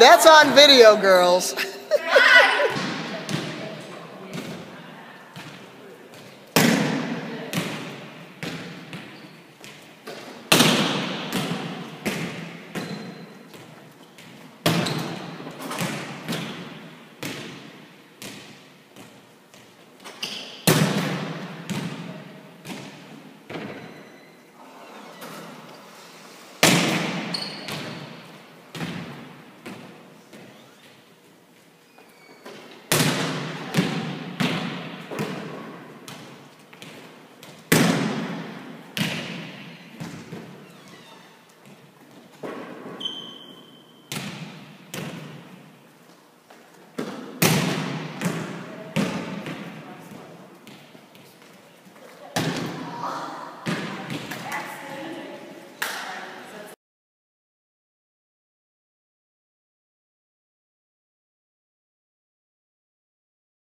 That's on video, girls.